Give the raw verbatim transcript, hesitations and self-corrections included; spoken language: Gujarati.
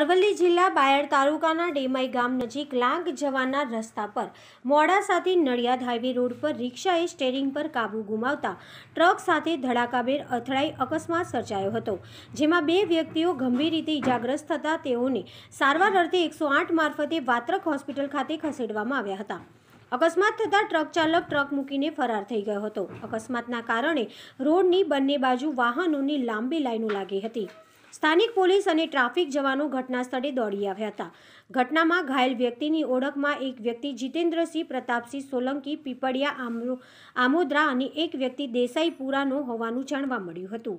અરવલ્લી જિલ્લા બાયડ તાલુકાના ડેમાઈ ગામ નજીક લાંગ જવાના રસ્તા પર મોડાસાથી નડિયાદ હાઈવે રોડ પર રિક્ષાએ સ્ટેરિંગ પર કાબુ ગુમાવતા ટ્રક સાથે ધડાકાભેર અથડાઈ અકસ્માત સર્જાયો હતો, જેમાં બે વ્યક્તિઓ ગંભીર રીતે ઈજાગ્રસ્ત થતા તેઓને સારવાર અર્થે એકસો આઠ મારફતે વાત્રક હોસ્પિટલ ખાતે ખસેડવામાં આવ્યા હતા। અકસ્માત થતાં ટ્રક ચાલક ટ્રક મૂકીને ફરાર થઈ ગયો હતો। અકસ્માતના કારણે રોડની બંને બાજુ વાહનોની લાંબી લાઈનો લાગી હતી। સ્થાનિક પોલીસ અને ટ્રાફિક જવાનો ઘટના સ્થળે દોડી આવ્યા હતા। ઘટનામાં ઘાયલ વ્યક્તિની ઓળખમાં એક વ્યક્તિ જીતેન્દ્રસિંહ પ્રતાપસિંહ સોલંકી પીપળિયા આમોદરા અને એક વ્યક્તિ દેસાઈપુરાનો હોવાનું જાણવા મળ્યું હતું।